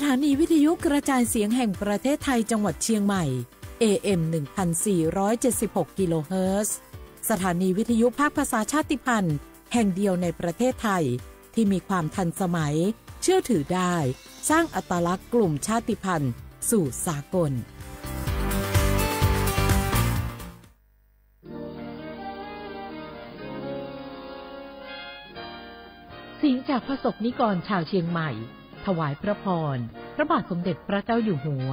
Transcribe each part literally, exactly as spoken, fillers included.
สถานีวิทยุกระจายเสียงแห่งประเทศไทยจังหวัดเชียงใหม่ เอ เอ็ม หนึ่งพันสี่ร้อยเจ็ดสิบหก กิโลเฮิรตซ์สถานีวิทยุภาคภาษาชาติพันธุ์แห่งเดียวในประเทศไทยที่มีความทันสมัยเชื่อถือได้สร้างอัตลักษณ์กลุ่มชาติพันธุ์สู่สากลเสียงจากพระศกนิกรชาวเชียงใหม่ถวายพระพรพระบาทสมเด็จพระเจ้าอยู่หัว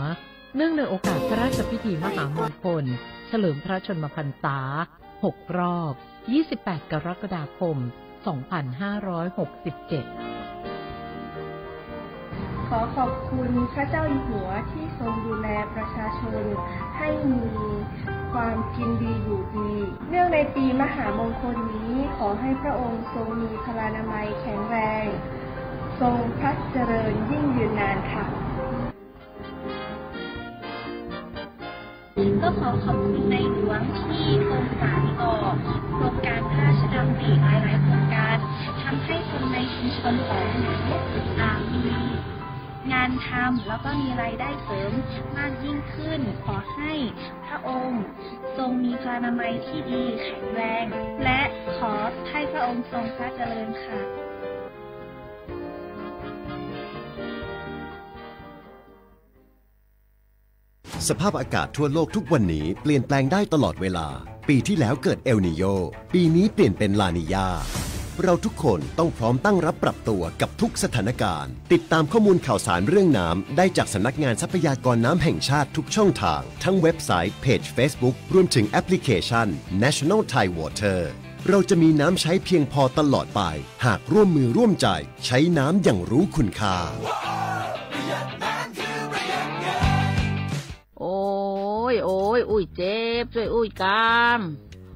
เนื่องในโอกาสพระราชพิธีมหามงคลเฉลิมพระชนมพรรษาหกรอบยี่สิบแปดกรกฎาคมสองพันห้าร้อยหกสิบเจ็ดขอขอบคุณพระเจ้าอยู่หัวที่ทรงดูแลประชาชนให้มีความกินดีอยู่ดีเนื่องในปีมหามงคลนี้ขอให้พระองค์ทรงมีพลานามัยแข็งแรงทรงพระเจริญยิ่งยืนนานค่ะก็ขอขอบคุณในหลวงที่ทรงสานต่อโครงการพระราชดำริหลายๆโครงการทำให้คนในชุมชนของเรามีงานทำแล้วก็มีรายได้เสริมมากยิ่งขึ้นขอให้พระองค์ทรงมีพลานามัยที่ดีแข็งแรงและขอให้พระองค์ทรงพระเจริญค่ะสภาพอากาศทั่วโลกทุกวันนี้เปลี่ยนแปลงได้ตลอดเวลาปีที่แล้วเกิดเอลนีโญปีนี้เปลี่ยนเป็นลานีญาเราทุกคนต้องพร้อมตั้งรับปรับตัวกับทุกสถานการณ์ติดตามข้อมูลข่าวสารเรื่องน้ำได้จากสำนักงานทรัพยากรน้ำแห่งชาติทุกช่องทางทั้งเว็บไซต์เพจ Facebook รวมถึงแอปพลิเคชัน National Thai Water เราจะมีน้ำใช้เพียงพอตลอดไปหากร่วมมือร่วมใจใช้น้ำอย่างรู้คุณค่าโอ้ยโอ้ยอุ้ยเจ็บช่วยอุ้ยกาม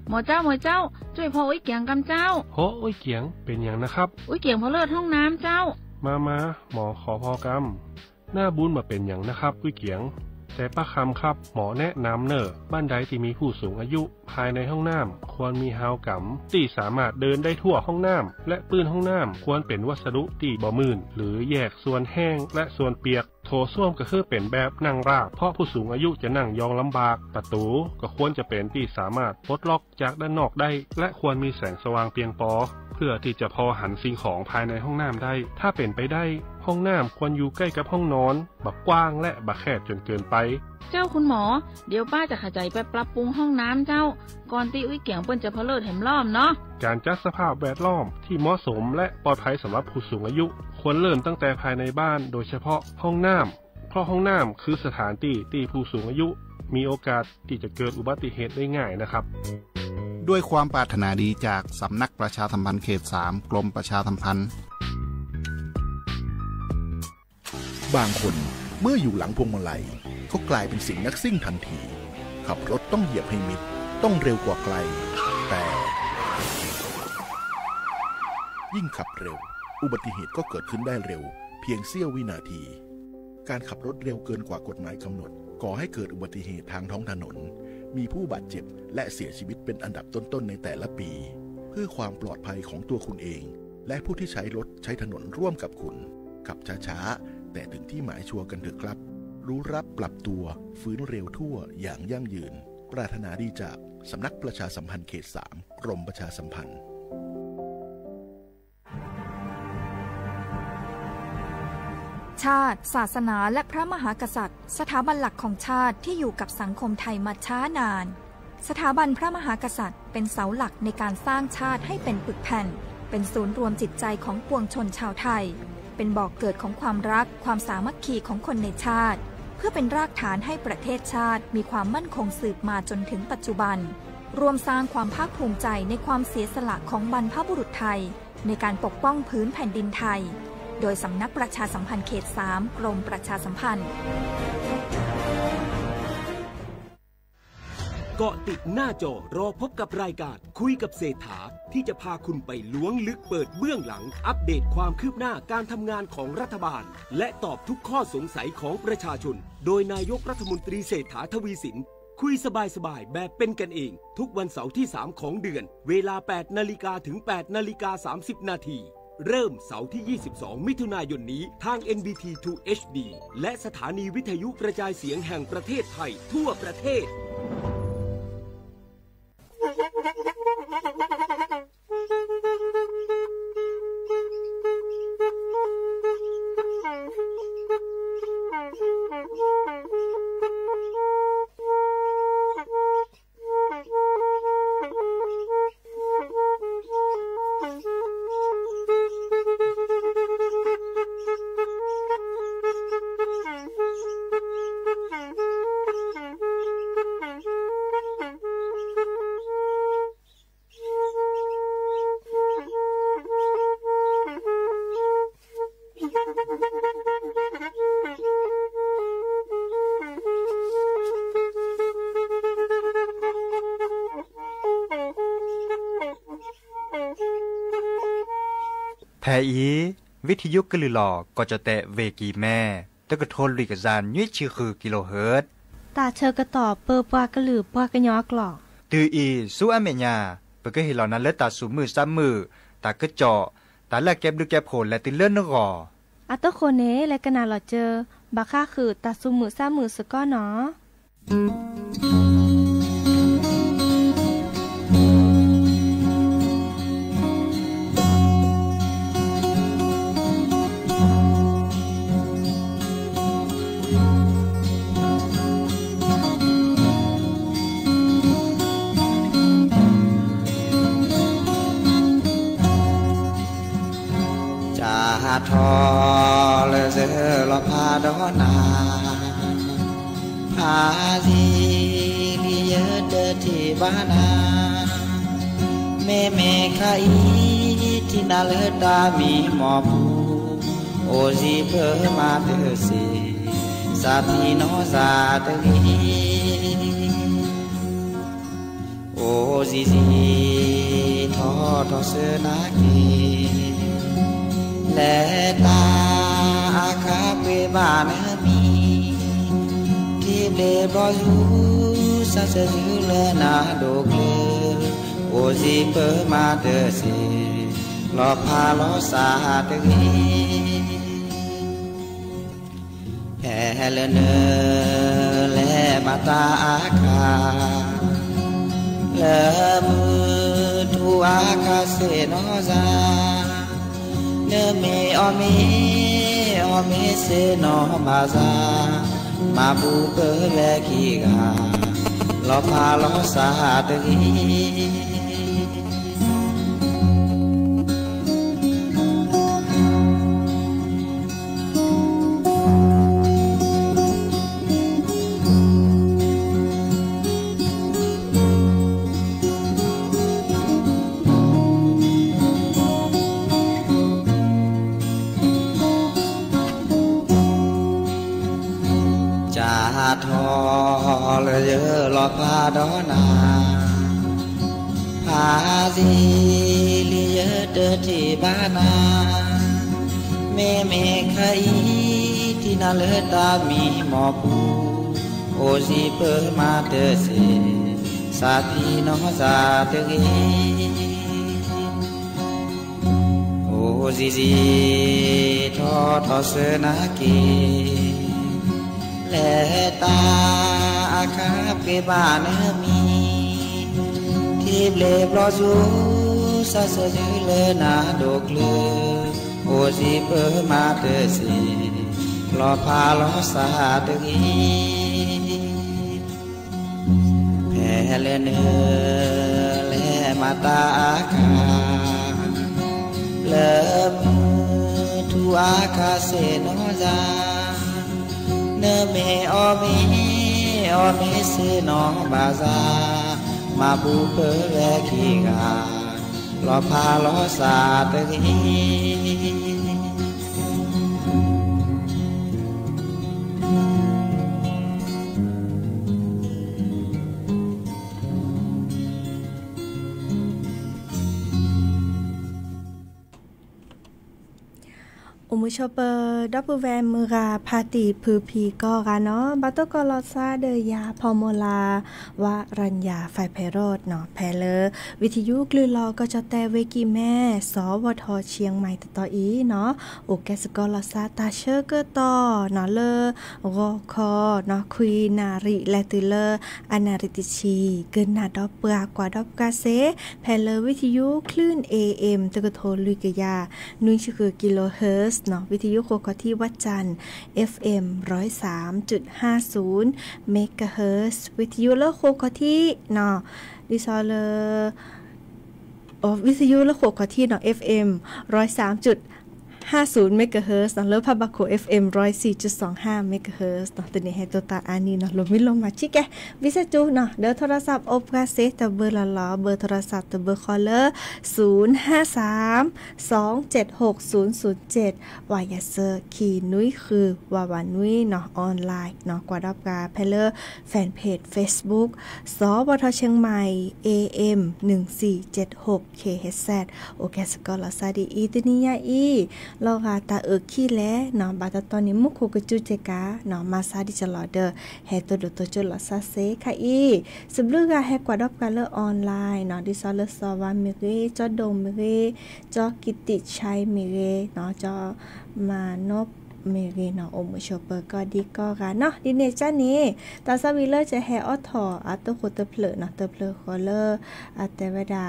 หมอเจ้าหมอเจ้าช่วยพออุ้ยเกียงกำเจ้าโอ้อุ้ยเกียงเป็นอย่างนะครับอุ้ยเกียงพอเลือดห้องน้ำเจ้ามามาหมอขอพอกำหน้าบุญมาเป็นอย่างนะครับอุ้ยเกียงแต่ป้าคำครับหมอแนะนำเนอบ้านใดที่มีผู้สูงอายุภายในห้องน้ำควรมีฮาวกำที่สามารถเดินได้ทั่วห้องน้ำและปื้นห้องน้ำควรเป็นวัสดุที่บ่มื่นหรือแยกส่วนแห้งและส่วนเปียกโถส้วมก็คือเป็นแบบนั่งราบเพราะผู้สูงอายุจะนั่งยองลำบากประตูก็ควรจะเป็นที่สามารถปลดล็อกจากด้านนอกได้และควรมีแสงสว่างเพียงพอเพื่อที่จะพอหันสิ่งของภายในห้องน้ำได้ถ้าเป็นไปได้ห้องน้ำควรอยู่ใกล้กับห้องนอนบักกว้างและบักแคบจนเกินไปเจ้าคุณหมอเดี๋ยวป้าจะขยายไปปรับปรุงห้องน้ำเจ้าก่อนตีอุ้ยเกียงเปิ้นจะเพลิดแหมล้อมเนาะการจัดสภาพแวดล้อมที่เหมาะสมและปลอดภัยสำหรับผู้สูงอายุควรเริ่มตั้งแต่ภายในบ้านโดยเฉพาะห้องน้ำเพราะห้องน้ำคือสถานที่ที่ผู้สูงอายุมีโอกาสที่จะเกิดอุบัติเหตุได้ง่ายนะครับด้วยความปรารถนาดีจากสำนักประชาสัมพันธ์เขตสามกรมประชาสัมพันธ์บางคนเมื่ออยู่หลังพวงมาลัยเขากลายเป็นสิ่งนักซิ่งทันทีขับรถต้องเหยียบให้มิดต้องเร็วกว่าไกลแต่ยิ่งขับเร็วอุบัติเหตุก็เกิดขึ้นได้เร็วเพียงเสี้ยววินาทีการขับรถเร็วเกินกว่ากฎหมายกำหนดก่อให้เกิดอุบัติเหตุทางท้องถนนมีผู้บาดเจ็บและเสียชีวิตเป็นอันดับต้นๆในแต่ละปีเพื่อความปลอดภัยของตัวคุณเองและผู้ที่ใช้รถใช้ถนนร่วมกับคุณขับช้าๆแต่ถึงที่หมายชัวร์กันเถอะครับรู้รับปรับตัวฟื้นเร็วทั่วอย่างยั่งยืนปรารถนาดีจากสำนักประชาสัมพันธ์เขตสามกรมประชาสัมพันธ์ชาติศาสนาและพระมหากษัตริย์สถาบันหลักของชาติที่อยู่กับสังคมไทยมาช้านานสถาบันพระมหากษัตริย์เป็นเสาหลักในการสร้างชาติให้เป็นปึกแผ่นเป็นศูนย์รวมจิตใจของปวงชนชาวไทยเป็นบ่อกเกิดของความรักความสามัคคีของคนในชาติเพื่อเป็นรากฐานให้ประเทศชาติมีความมั่นคงสืบมาจนถึงปัจจุบันรวมสร้างความภาคภูมิใจในความเสียสละของบรรพบุรุษไทยในการปกป้องพื้นแผ่นดินไทยโดยสำนักประชาสัมพันธ์เขตสามกรมประชาสัมพันธ์เกาะติดหน้าจอรอพบกับรายการคุยกับเศรษฐาที่จะพาคุณไปล้วงลึกเปิดเบื้องหลังอัปเดตความคืบหน้าการทำงานของรัฐบาลและตอบทุกข้อสงสัยของประชาชนโดยนายกรัฐมนตรีเศรษฐาทวีสินคุยสบายๆแบบเป็นกันเองทุกวันเสาร์ที่สามของเดือนเวลา แปดนาฬิกาถึง แปดนาฬิกาสามสิบนาที เริ่มเสาร์ที่ยี่สิบสองมิถุนายนนี้ทาง เอ็น บี ที ทู เอช ดี และสถานีวิทยุกระจายเสียงแห่งประเทศไทยทั่วประเทศแท้อีวิทยุกลือหลอกก็จะแตะเวกีแม่ตะกะโทนลุยกะจานยุ้ยชื่อคือกิโลเฮิรตตาเชอกระตอบเปิบว่ากะลือว่ากะยอกหลอกตืออีสู้อเมญาเปิดก็เห็นเหล่านั้นเลือดตาสูมือซ้ำมือตากระเจาะตาละแก็บดูแก็บผลและติเลื่อนนกออัตโคเนและกะนาหลอเจอบาค่าคือตาสูมือซ้ำมือสก้อนเนาะทอเลเซลพาดอนาพาซีลิเยเดทีบานาเมเมคาอีทินาเลตามีมอบูโอซีเพมาเตซีซาทีโนซาเตลีโอซีซีทอทอเซนากีเลตาอาคาเปบานมีที่เล็บรอยหูสัจจุเลนาโดเกลโอซีเปมาเตสีลอพาลอสาเตกีแอเลเนเลมาตาอาคาเลมือทูอาคาเซโนซาเนเมอเมอเมเซโนมาซามาบูเปเลกิกาลอพาลอสาตกีทอเลเยลอพาดอนาพาซีลิเยเดทีบานาเมเมคาอีทินาเลตามีมอปูโอซีเปมาเตซีซาทีโนซาเตกีโอซีซีทอทอเซนากีเลตาอาคาเปบานมีที่เล็บรอจูสัจจุเลนาโดเกลือโอซีเปมาเตสีลอพาลอสาเตกีแพเลเนเลมาตาอาคาเลมือทูอาคาเซโนซาเนเมอเมอเมเซโนบาซามาบูเปเลกิกาลอพาลอสาเตกีอุม ชอเปอร์ดับเบิลแวมมือราพาติพือพีก็กาเนาะบัตโตกอลอซาเดยาพอโมลาวารัญญาไฟไพโรดเนาะแพเลอวิทยุกลือลอก็จะแต่เวกิแม่สวทเชียงใหม่ตะตออีเนาะโอแกสกอลอซาตาเชอร์เกอต่อเนาะเลอรอคอเนาะคุยนาริและตือเลออนาริติชีเกินนาดอบเปลือกกว่าดอบกาเซแพเลอวิทยุคลื่น เอ เอ็ม ตะกโทลุยกยานุ้ยชื่อคือกิโลเฮิร์ตซ์เนาะวิทยุโคกที่วัดจันทร์ เอฟ เอ็ม หนึ่งร้อยสามจุดห้าศูนย์ เมกะเฮิร์ตซ์วิทยุและโคกที่เนาะดิซอลเลอร์อ๋อวิทยุและโคกที่เนาะ เอฟ เอ็ม หนึ่งร้อยสามจุดห้าศูนย์ เมกะเฮิร์ตซ์เนาะแล้วพาบักโค เอฟ เอ็ม หนึ่งร้อยสี่จุดสองห้า เมกะเฮิร์ตซ์เนาะตัวนี้ให้ตัวตาอันนี้เนาะลงไม่ลงมาชิแกวิเศษจูเนาะเดี๋ยวโทรศัพท์อบกาเซตเบอร์ละล้อเบอร์โทรศัพท์ตเบอร์คอลเลอร์ศูนย์ ห้า สาม สอง เจ็ด หก ศูนย์ ศูนย์ เจ็ดวายเซอร์ขีนุ้ยคือวาวานุ้ยเนาะออนไลน์เนาะกว่าดับกาเพลเลอร์แฟนเพจ Facebook สวทเชียงใหม่ เอ เอ็ม หนึ่งสี่เจ็ดหก เค เอช แซด โอแกสกอลาซาดีอีตินิยาอีเราค่ะตาเอือขี้และหนอบาตตอนนี้มุกโคกจูเจกาหนอมาซาดิจลอเดอร์แฮตัวดูตัวจุลซาเซค่ะอีสำลึกค่ะแฮกว่าดอบการเลือกออนไลน์หนอดิซอลเลอร์ซอวาเมเรจอดงเมเรจอกิติชัยเมเรหนอจอมานพเมเรหนออมโชเปอร์ก็ดีก็ค่ะเนาะดิเนจ้านี้ตาซาวิเลอร์จะแฮออทออัตโตโคเตเพลหนอเตเพลคอเลอร์อัตเตวดา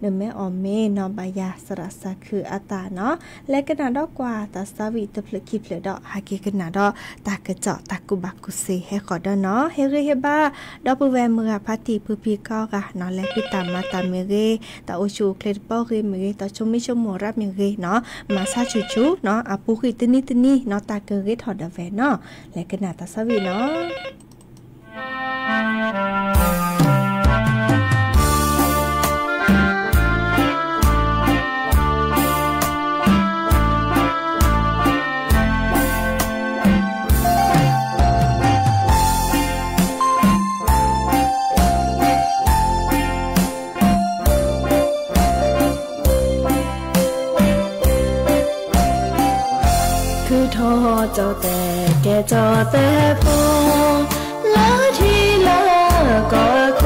เนเมออมเมนอบายาสระสะคืออัตาเนาะและกระนาดอกกว่าตาซาวิเตเพลคีเพลดอกฮากิกระนาดอกตากระเจาะตากุบักกุเซให้ขอดเนาะเฮเรเฮบ้าดอกปูแวเมือพาติพืพีก็ค่ะเนาะและคือตามมาตามเมเรตาโอชูเคลดเป้าเรเมเรตาชมไม่ชมโมรับเมเรเนาะมาซาชูชูเนาะอาปูคือตินี่ตินี่เนาะตาเกลือถอดแหวนเนาะและกระนาตาซาวิเนาะเจ้าแต่แกเจ้าแต่พอแล้วทีละก็ค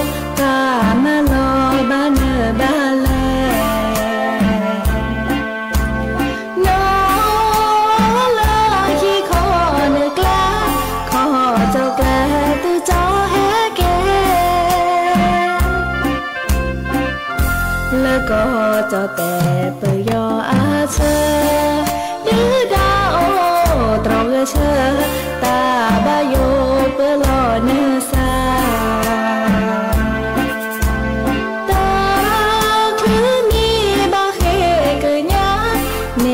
งกล้ามาลอบ้านเนื้อบ้านแลน้องลาขี้คอเนื้อกล้าขอเจ้ากล้าตื้อเจ้าแห่แกแล้วก็เจ้าแต่เปยยออาเชดื้อดาตรงเชื่อตาบาโยเปลอเนื้อซาตาคือมีบาเขเกยะเน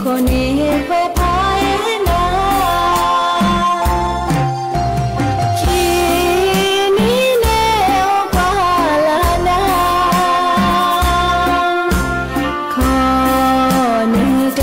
คนเนเวพายนาคีนีเนวปาลานาขอเนื้อแก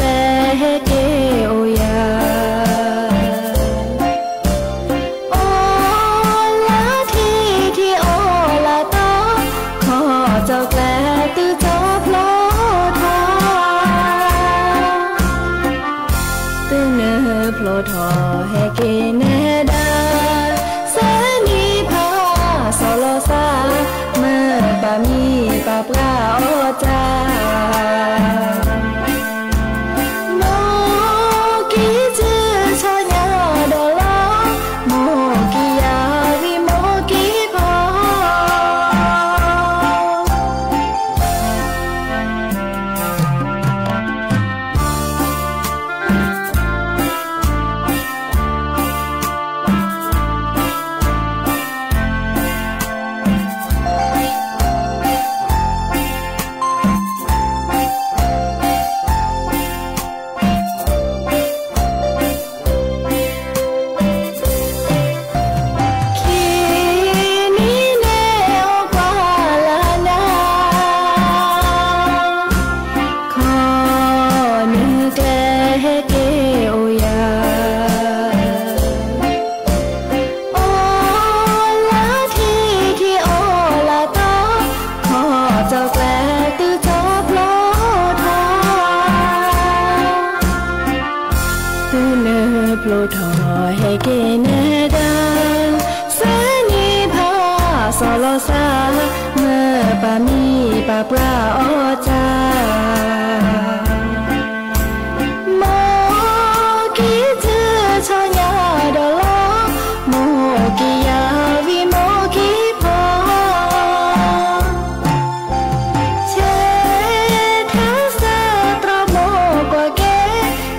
내게 내다 산이 바서로사 마밤이 바브라오자 모기즈 저녀로 모기야 위모기파 제타사 트라모과게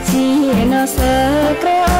지나서 그래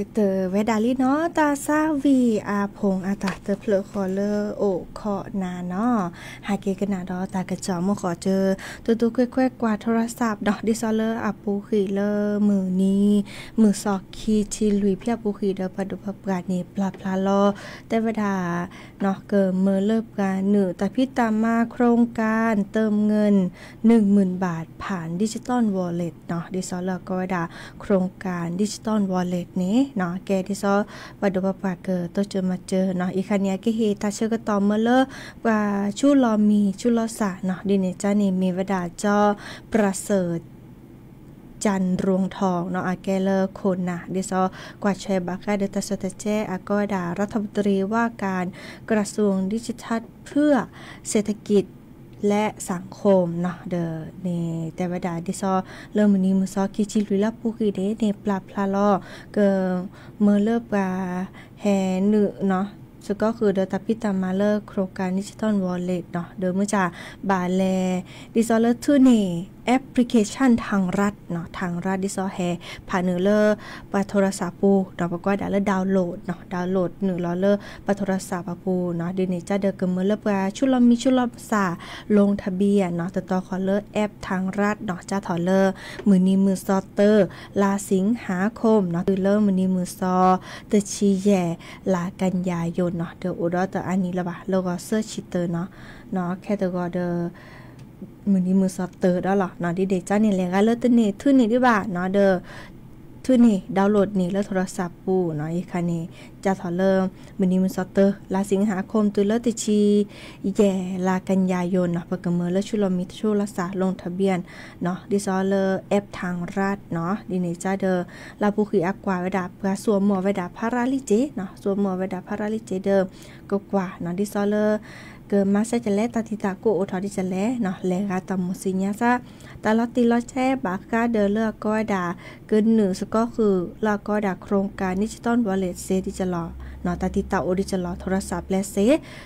ก็เตอเวดาลีเนาะตาซาวีอาพงอาตาเตอเพลคอเลอโอคอนาเนาะหาเกกนาดอตากระจอมขอเจอตัวตัวแควกว่าโทรศัพท์ดอกดิซอเลออาปูขีเลอมือนี้มือซอกคีชิลุยเพียปูขีเดอปดุพปราณีปลาพลาลอแต่เวดาเนาะเกิดเมื่อเลิกการหนึ่งแต่พิตามาโครงการเติมเงิน หนึ่งหมื่น บาทผ่านดิจิตอลวอลเล็ตเนาะดิซอเลอก็เวดาโครงการดิจิตอลวอลเล็ตนี้เนาะแกที่ซอปัดดูปปาเกอตัวเจอมาเจอเนาะอีคันนี้ก็เฮตาเชก็ตอมเมลอว่าชูลอมีชูลอสะเนาะดิเนจานี่มีวดาจอประเสริฐจันรวงทองเนาะอาแกเลอคนนะดิซอกว่าใช้บักได้เดตสตเจอาก็ดารัฐมนตรีว่าการกระทรวงดิจิทัลเพื่อเศรษฐกิจและสังคมเนาะเดเนแต่วดาดิซอเริ่มนี้มือซอคิจิลุยลับปูกีเดเนปลาพลาลอเกเมื่อเลิกปลาแห่หนึ่งเนาะก็คือเดอตับพิตามาเลอร์โครงการดิจิตอลวอลเล็ตเนาะเดิมเมื่อจากบาเลดิซอเลอร์ทูเน่แอปพลิเคชันทางรัฐเนาะทางรัฐดิซอแฮผ่านเนื้อเลอร์ปะโทรศัพท์ปูเนาะปะก็ได้เลอร์ดาวน์โหลดเนาะดาวน์โหลดเนื้อเลอร์ปะโทรศัพท์ปูเนาะดิเนจ้าเดอเกิมเมอร์เลอร์ปะชุลมีชุลภาษาลงทะเบียนเนาะแต่ต่อคอเลอร์แอปทางรัฐเนาะจ้าถอเลอร์มือนีมือซอเตอร์ลาสิงหาคมเนาะตือเลอร์มือนีมือซอเตชีแย่ลากันยายนเนาะเดออุดรแต่อันนี้ละบะโลกเซอร์ชิเตอร์เนาะเนาะแค่ตัวก็เดอมือนี้มือซอฟเตอร์ได้หรอเนาะดิเดจ้าเนี่ยแรงก็เลิศตัวนี้ทุนนี่ด้วยบ่าเนาะเดอทุนนี่ดาวน์โหลดนี่แล้วโทรศัพท์ปูเนาะอีกคันนี้จะถอดเริ่มมือนี้มือซอฟเตอร์ลาสิงหาคมตุลาติชีแย่ลากันยายนเนาะประกเมื่อแล้วชุลมิตรชุลศาสตร์ลงทะเบียนเนาะดิซอเลอร์แอปทางรัฐเนาะดิเดจ้าเดอลาบุคีอักกว่าเวดาเพื่อสวมหมวกเวดาพาราลิเจเนาะสวมหมวกเวดาพาราลิเจเดอก็กว่าเนาะดิซอเลอร์เกิดมาเซจเลตติตาโกโอทอดิเจเลเนาะเลกาตมุสิญาซะตลอดติลอแช่บากาเดอเลอร์ก็ดาเกินหนึ่งก็คือลาก็ดาโครงการดิจิตอลวอลเล็ตเซดิจิลอเนาะตติตาโอดิจิลอโทรศัพท์และเซ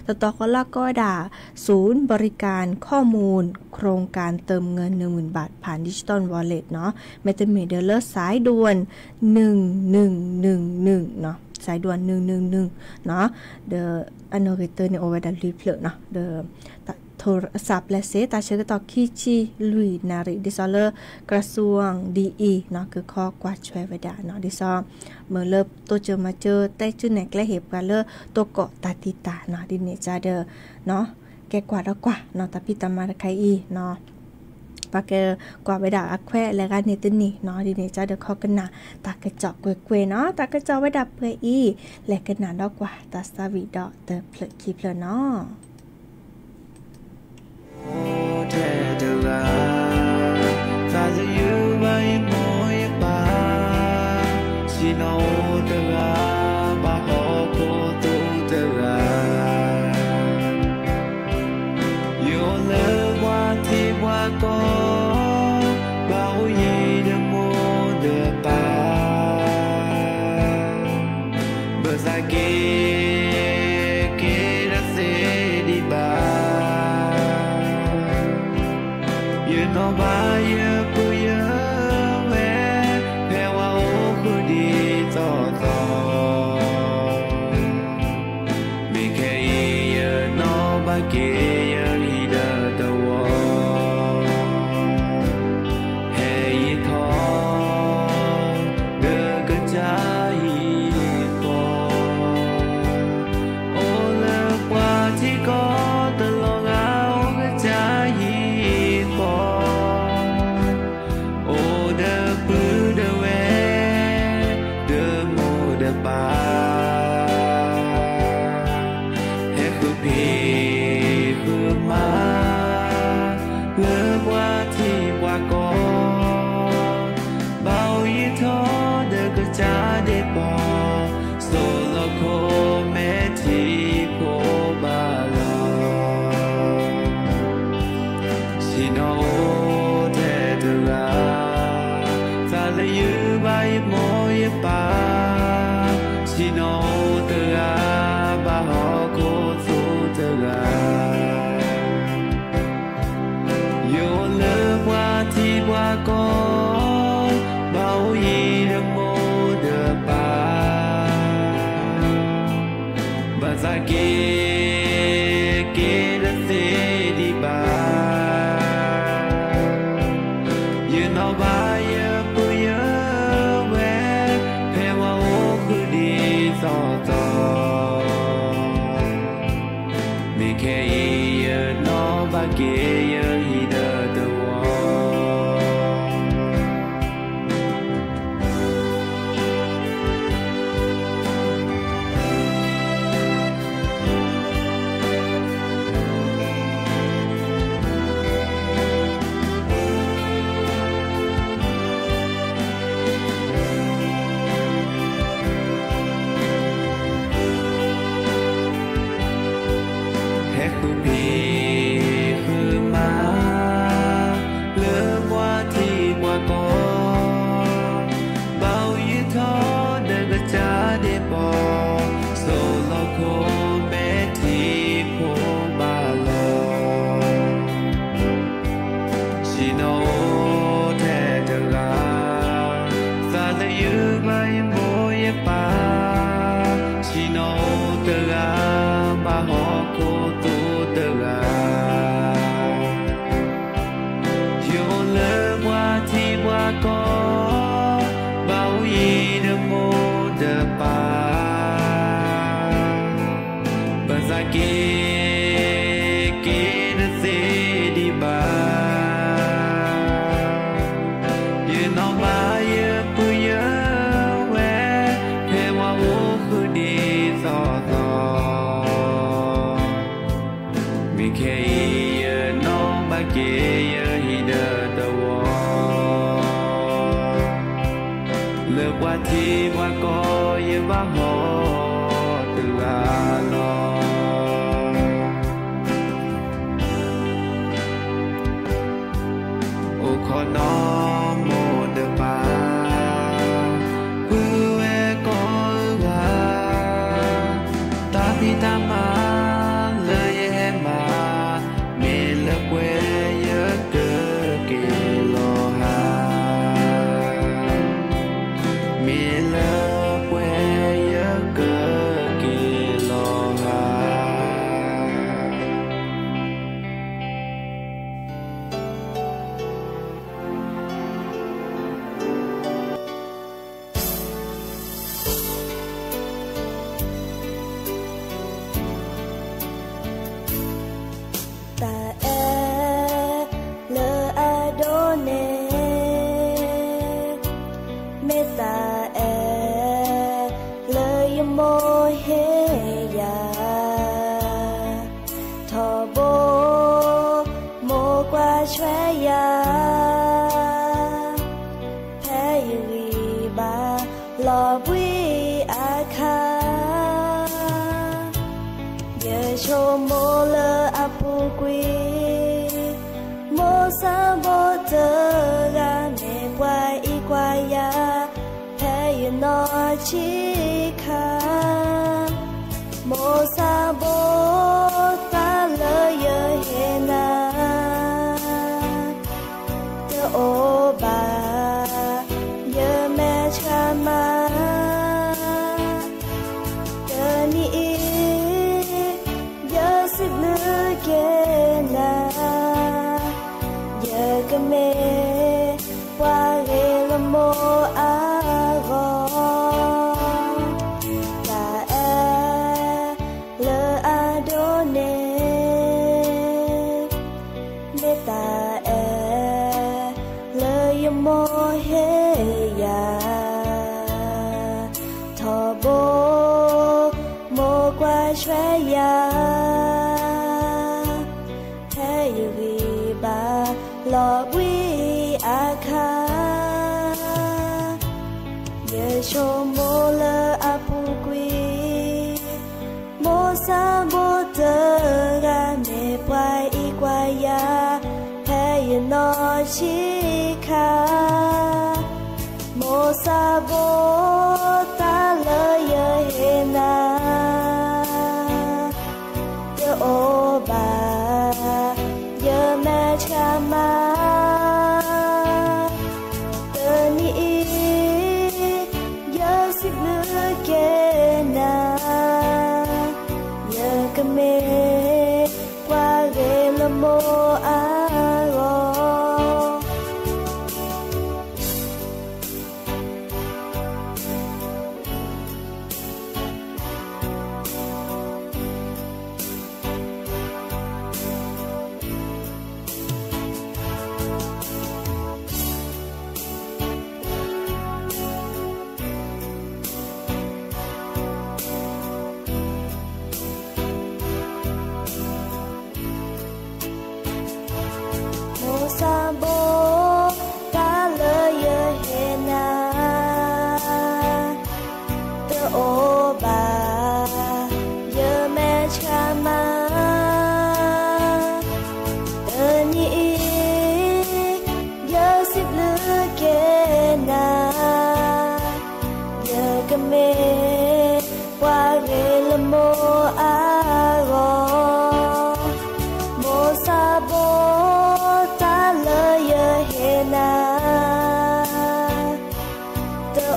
ต่อต่อก็ลาก็ดาศูนย์บริการข้อมูลโครงการเติมเงิน หนึ่งหมื่น บาทผ่านดิจิตอลวอลเล็ตเนาะเมตาเมเดอเลอร์สายด่วนหนึ่งหนึ่งหนึ่งหนึ่งเนาะสายด่วนหนึ่งหนึ่งหนึ่งเนาะเดออันโนเกเตอร์ในโอเวอร์ดัลลีเพลเนาะเดอโทรศัพท์และเซตาเชกตอคิชิลุยนาริดิซอเลอร์กระทรวงดีอีเนาะคือข้อกว่าช่วยเวดาเนาะดิซอเมื่อเลิกตัวเจอมาเจอแต่จุดไหนใกล้เหตุการณ์เลิกตัวเกาะตาติตาเนาะดิเนจาเดอเนาะแกกว่าแล้วกว่าเนาะตาพิตามาไคอีเนาะปากเกกว่าไปดาอักแควและการเนตินี่เนาะดีเนจ้าเดอข้อกันหนาตากระจอกเกวเกวเนาะตากระจอกไปดับเพื่ออีและกันหนาดอกกว่าตาสวีดอกเตอเพลคีเพลเนาะBao nhiêu mơ đợi ba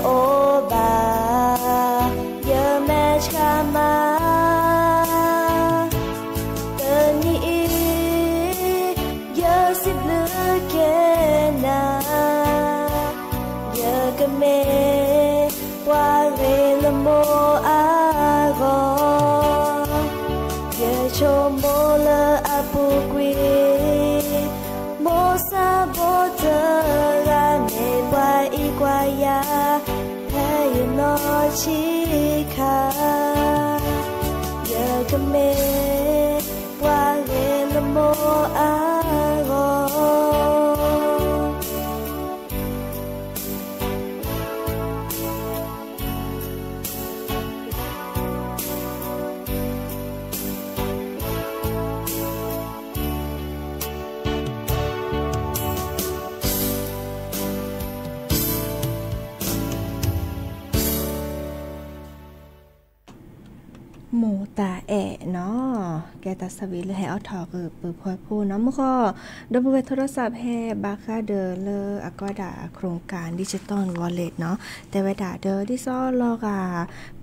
Oh นอชีขาเยอะกะเมวาเรลโมอาโกหมูตาแอะเนาะแกตัดสวิตเลยแหเอาถอเออเปิดพอยพูเนาะเมื่อก็ดับเบิลโทรศัพท์แฮบาคาเดอร์เลอก็ด่าโครงการดิจิตอลวอลเล็ตเนาะแต่ว่าด่าเดอร์ที่ซ้อลอกะ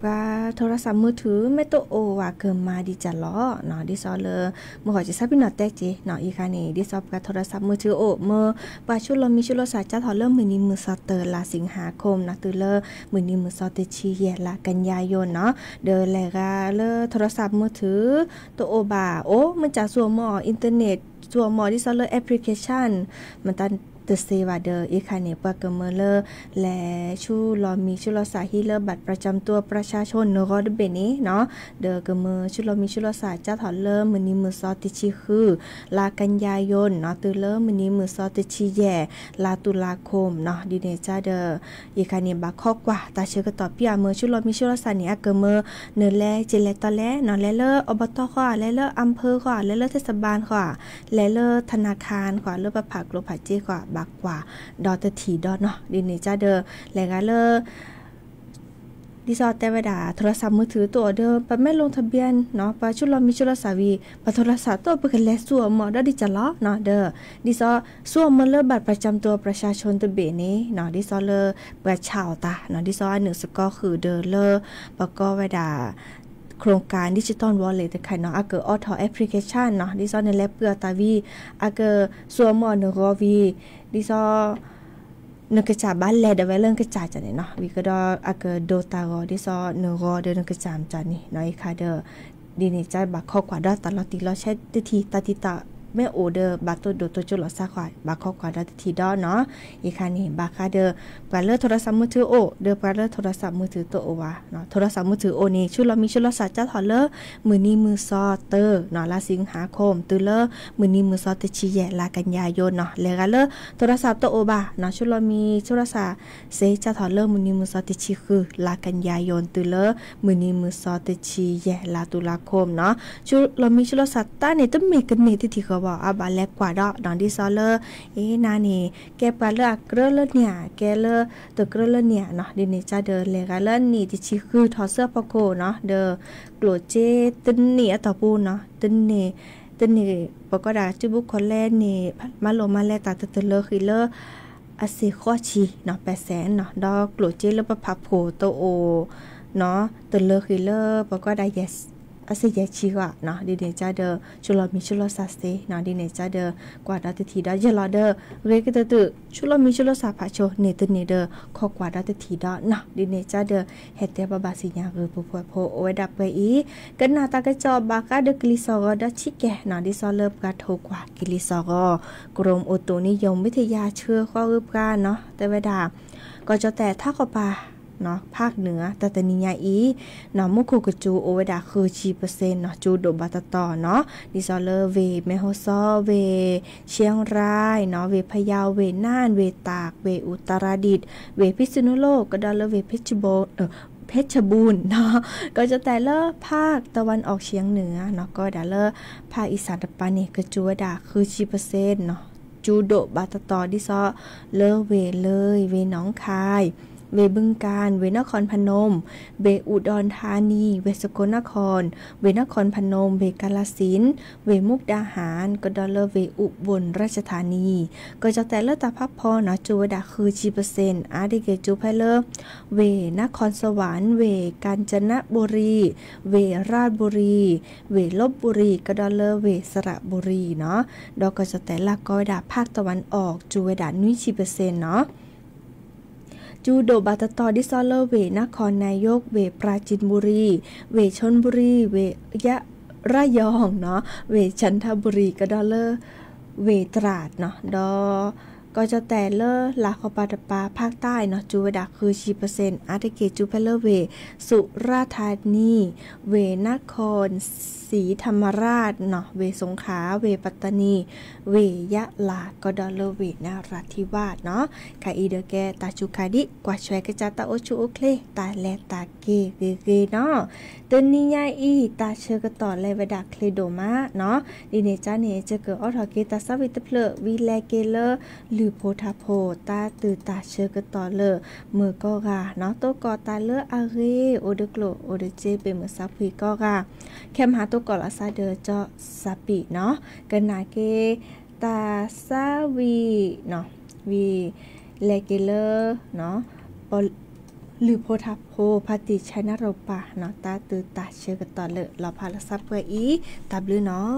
ปลาโทรศัพท์มือถือไม่โตโอว่าเกิมมาดิจัดล้อเนาะดิซ้อเลอเมื่อก่อนจะซับพี่หนอแตกจีเนาะอีกานี่ดิซ้อปลาโทรศัพท์มือถือโอเมื่อปลาชุดเรามีชุดเราสายจัดถอเริ่มมือนิมือซอเตอร์ลาสิงหาคมนะตือเลอมือนิมือซอเตอร์ชีเยลากันยายนเนาะเดอร์แหลกะโทรศัพท์มือถือตัวโอบาโอ้มันจากส่วนหมออินเทอร์เน็ตส่วนหมอที่เขาเลือกแอปพลิเคชันมันตันเดอะเซวาเดอร์อีกค่ะเนี่ยปลากระเมเลอร์และชูลอมีชูลอสาฮิเลอร์บัตรประจำตัวประชาชนเนรอดเบนี้เนาะเดอะกระเมอชูลอมีชูลอสาจะถอดเริ่มมือนีมือซอติชีคือลากันยายนเนาะตือเริ่มมือนีมือซอติชีแย่ลาตุลาคมเนาะดีเนจ้าเดออีกค่ะเนี่ยบักข้อกว่าตาเชื่อกระตอบพี่อาเมอชูลอมีชูลอสาเนี่ยกระเมอเนรแลเจเลตอแลเนาะแลเลอร์อบตข้อแลเลอร์อำเภอข้อแลเลอร์เทศบาลข้อแลเลอร์ธนาคารข้อเลอร์ประผักโลผัดเจี๊ยข้อกว่าดอตถีดอเนาะดินเนจ้าเดอแหล่งเลอดิซอแต่ว่าด่าโทรศัพท์มือถือตัวเดิมปะไม่ลงทะเบียนเนาะปะชุดเรามีชุดเราสาวีปะโทรศัพท์ตัวเปิดแลส่วมหมอได้ดิจัลล้อเนาะเดอดิซอส่วมเมื่อเลิกบัตรประจำตัวประชาชนตัวเบนี้เนาะดิซอเลอเปิดชาวตาเนาะดิซอหนึ่งสกอคือเดอเลอปะก็ว่าด่าโครงการดิจิตอลวอลเล็ตค่ะเนาะอาเกอออทอแอปพลิเคชันเนาะดิซอในแลบเปลือตาวีอาเกอส่วมหมอเนรอวีดิซอเนื้อกระจาบ้านแลดไว้เรื่องกระจาจันเนาะวิกดออาเกอโดตารอดิซอเนรอเดินกระจามจันนี่เนาะอีกค่ะเดอดีนี่จะบักข้อกว่าดอตลอดตีเราใช้ติทีตาติตาไม่โอเดอร์บัตรตัวโดตัวจุลซาควายบักข้อกว่าดอติทีดอเนาะอีกค่ะนี่บักค่ะเดอปลาเลือโทรศัพท์มือถือโอเดอปลาเลือโทรศัพท์มือถือตัวโอวะเนาะโทรศัพท์มือถือโอนี่ชุดเรามีชุดเราสัจจะถอดเลือมือนีมือซอเตอร์เนาะลาสิงหาคมตือเลือมือนีมือซอเตชีแยลากันยายนเนาะเลยกันเลือโทรศัพท์ตัวโอบะเนาะชุดเรามีชุดเราสัจเซจะถอดเลือมือนีมือซอเตชีคือลากันยายนตือเลือมือนีมือซอเตชีแยลาตุลาคมเนาะชุดเรามีชุดเราสัจตาเนี่ยต้องมีกันเนี่ยที่ที่เขาบอกอาบาแลกกว่าดอกนอนดิซอเลอร์เอ๊นานี่แกปลาเลือกเกลือเลือเนี่ยแกเลือตัวเกลือเลือเนี่ยเนาะดิเนจ้าเดินเลยกันเลือนี่ติชิคือทอเสื้อพโกเนาะเดอกลัวเจตินเนี่ยต่อปูเนาะตินเนี่ยตินเนี่ยปกติจุบุคคนแรกเนี่ยมาลงมาแลตาตะเตเลอร์คือเลออาเซคอชีเนาะแปดแสนเนาะดอกกลัวเจเลือปะพับโผโตโอเนาะตะเลอร์คือเลอปกติ yesอาศัยยาชีวะเนาะดีเนจ้าเดอชุลมีชุลสัสเตเนาะดีเนจ้าเดอกว่าดาติทีดอเยลอเดอเวกิตตุชุลมีชุลสาพะโชเนตเนเดอขอกว่าดาติทีดอเนาะดีเนจ้าเดอเฮเตบาบาสิญาคือปุพโพโอเวดับไปอีกันนาตากระจอบาคาเดกลิซอกอดชิแกเนาะดิซอเลบกาโทกว่ากิลิซอกอกรมอุตุนิยมวิทยาเชื่อข้ออึบกาเนาะแต่เวดาก็จะแต่ถ้าขอปาเนาะภาคเหนือตะตะนิยาอีเนาะมุคุกจูโอเวดาคือชีเปอร์เซ็นต์เนาะจูโดบาตตอเนาะดิซอลเลอร์เวเมโฮซอเวเชียงรายเนาะเวพะเยาเวน่านเวตากเวอุตรดิตถ์เวพิษณุโลกกระดาเลเวเพชรบูรณ์เพชรบูรณ์เนาะก็จะแต่ละภาคตะวันออกเฉียงเหนือเนาะก็ดาเลอภาคอีสานตะปานี่กจูเวดาคือชีเปอร์เซ็นต์เนาะจูโดบาตตอดิซอเลอเวเลยเวหนองคายเวบึงการเวนครพนมเวอุดรธานีเวสกลนครเวนครพนมเวกาฬสินธุ์เวมุกดาหารกดอลเลอร์เวอุบลราชธานีก็จะแต่ละตาพับพอเนาะจูวดาคือจีเปอร์เซ็นต์อาร์ดิเกจูไพเลอร์เวนครสวรรค์เวกาญจนบุรีเวราชบุรีเวลพบุรีกดอลเลอร์เวสระบุรีเนาะดอกก็จะแต่ละกอดาภาคตะวันออกจูวดานุจีเปอร์เซ็นต์เนาะจูโดบาตตอดิซอลเลเวนครนายกเวปราจินบุรีเวชลบุรีเวยะระยองเนาะเวชันทบุรีกระดอลเลอร์เวตราดเนาะดอ ก็จะแต่เลอลาคอปาตปาภาคใต้เนาะจูเวดักคือชีเปอร์เซ็นต์อาร์ติเกจูเพลเลเวสุราษฎร์ธานีเวนครศรีธรรมราชเนาะเวสงขลาเวปัตตานีเวยะลากอดอเลเวนราธิวาสเนาะคาอีเดเกตาจูคาดิกว่าช่วยกระจาตาโอชูโอเคตาแลตาเกเกเกเนาะเตนิยาอีตาเชกต่อเลเวดักเคลโดมาเนาะดิเนจาเนจะเกิดออทอเกตาสวิตเพลวิแลเกเลหรือโพธาโพตาตือตาเชกต่อเลเมื่อก็กาเนาะโตกอตาเลอาเรโอเดโกลโอเดเจเป็นเมื่อซับพีก็กาแคมหาตัวก่อละซาเดอเจาะสปีเนาะกนาเกตาซาวีเนาะวีเลเกเลเนาะหรือโพธาโพพติชัยนรปะเนาะตาตือตาเชกต่อเลเราพาละซับเพื่ออีตับลือเนาะ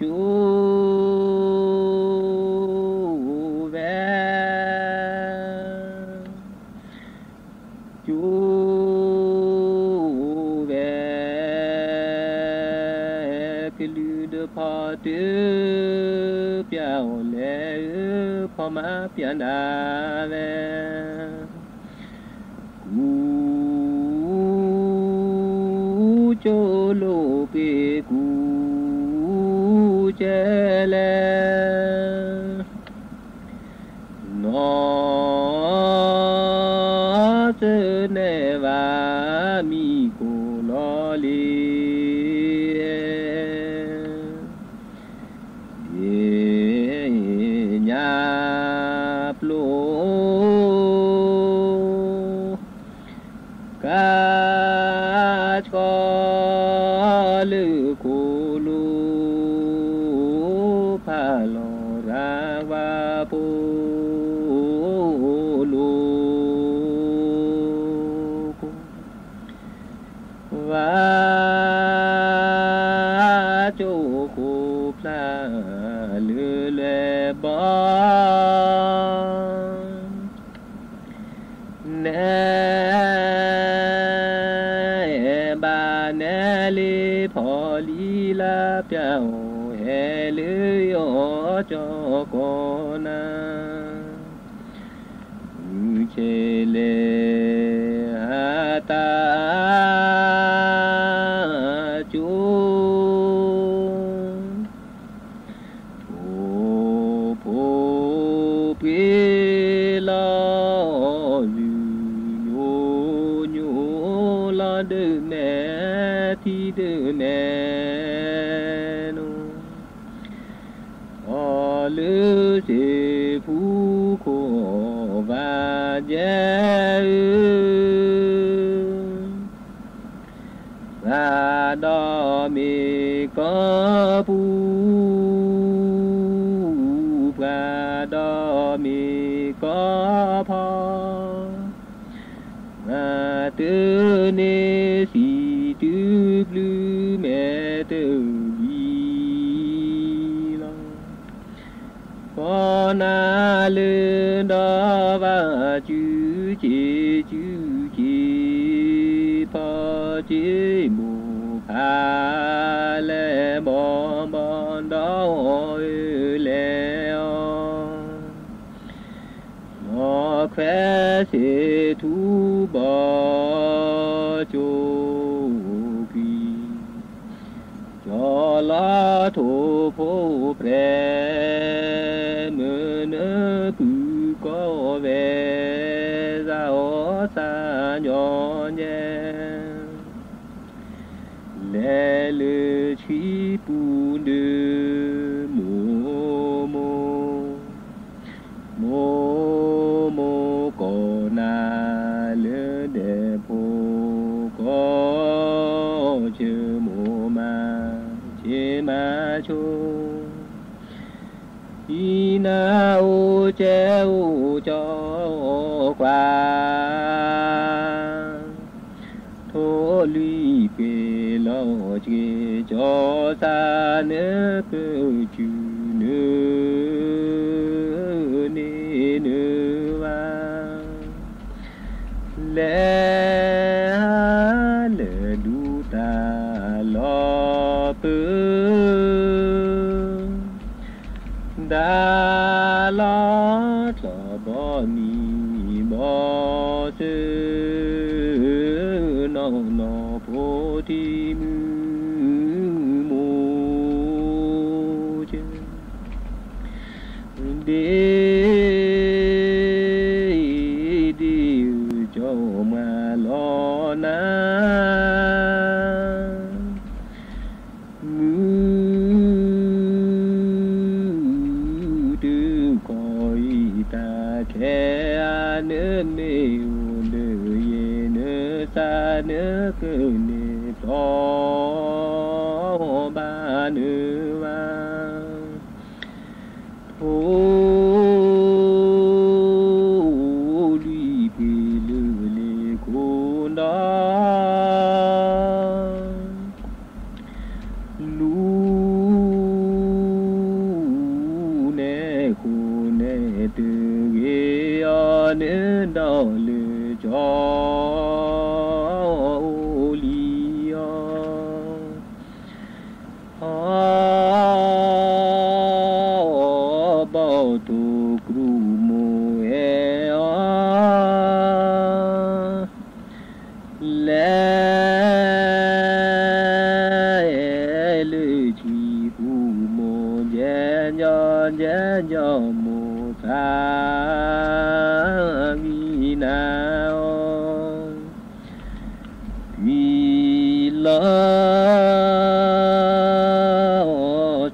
chú bé chú bé cái lư đơ phò tứ piao lê phò má pian đà ve cú cho lô pe cú Chele no se ne va mi cololi e nya plo ka cho lu kulu và chỗ cô là lừa lừa bỏ nè bà nè lê phò lì la piao hè lưỡi ó cho con chê lê hà ta thì đứa nè nó họ lứa sẽ phú khổ và dễ và đó mê có phú và đó mê có phó và tứ nê xí Đức lưu mẹ tử đi lo con à lên đó và chữ chế chữ chế phò chế mù khá lê bò bọn đó hồi lê nó khỏe sẽ thu bỏ chôn cho lá thổ phố pre mơ nơ cứ có về ra ó xa nhỏ nhẹ lê lê trí bù nơ mô mô mô mô cổ nà lê đê phố có chơ mô ma ma chu ina u che u cho qua thô lụy bê lo chê cho ta nơ cơ chư nơ nê nơ va lê ha lê đu ta lo bơ đà lo cho bò ni bò tư nó nó bồ thi mưu mô chê đi đi cho mà lo na nơ mê u nơ ye nơ ta nơ cơ nê to ba nơ ba thô đi bê lư lê cô đó lú nhon nhé nhon mù tha mi nào mi lo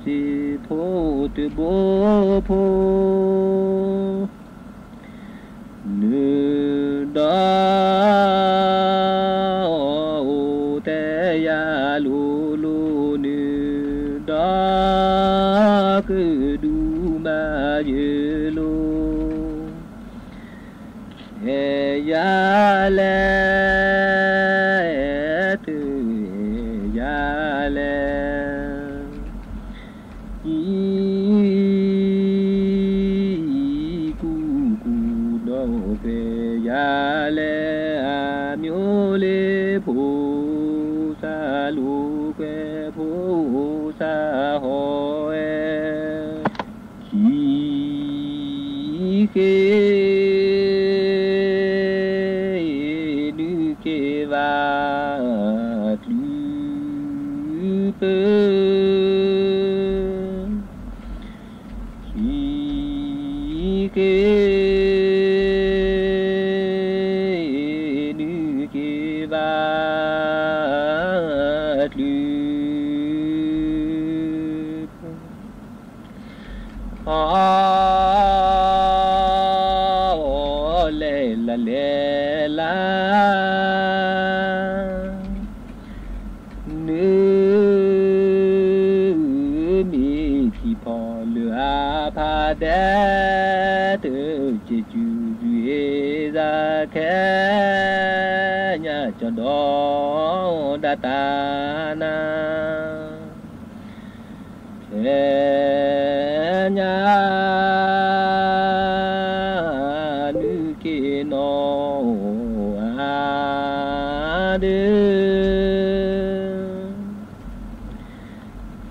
chỉ phố từ bố phố nữ đó thế ya lu lu nữ đó cứ du ma dư lu he ya le từ he ya le Phú sa lu que phú sa ho e chi ke nu ke va tu pe chi ke để tự chế chùi ra khé nhà cho đó đã ta na khé nhà nữ kia nó à đưa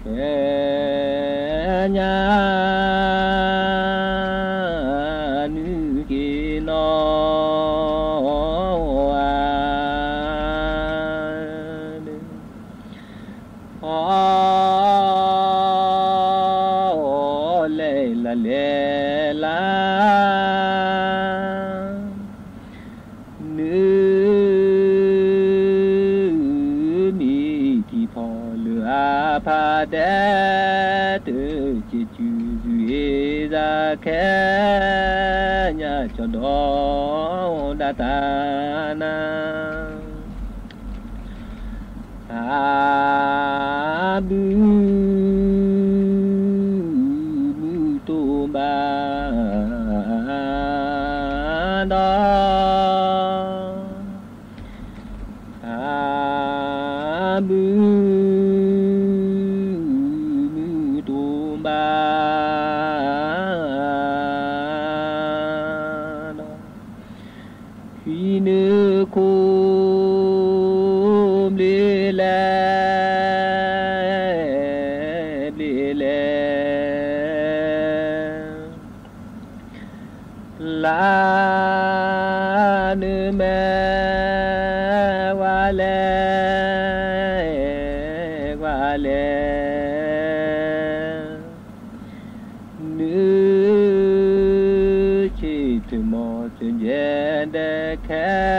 khé nhà để tự chế chùi ra khé nhà cho đó đã ta na à bu mu tô ba đó à bu la nữ mẹ qua lê qua lê nữ chỉ từ một chuyện dễ để khé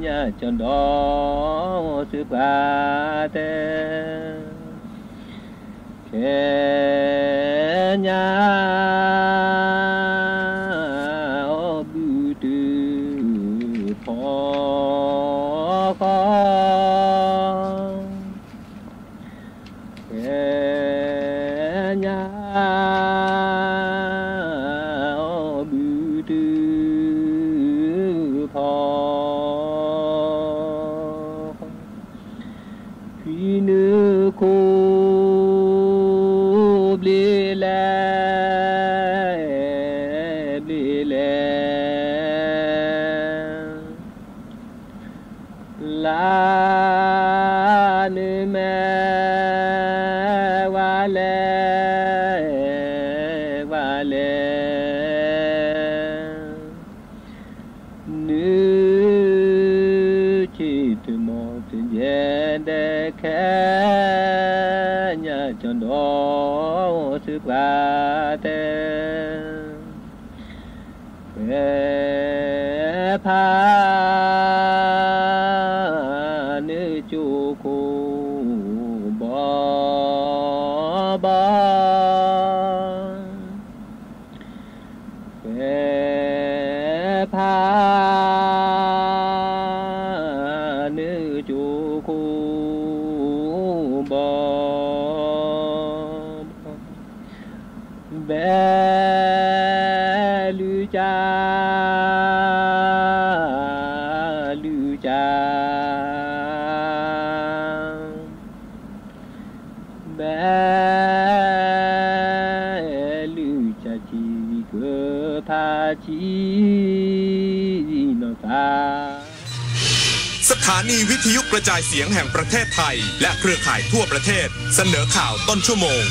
nhà chồng đó sự ba tên khé nhà nhà chốn đó sức ba tên về pha nữ chu cô bò bò về pha nữ chu cô bò về lư cha lư cha bé lư cha chỉ cơ tha chỉ nó taสถานีวิทยุกระจายเสียงแห่งประเทศไทยและเครือข่ายทั่วประเทศเสนอข่าวต้นชั่วโมง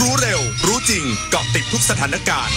รู้เร็วรู้จริงเกาะติดทุกสถานการณ์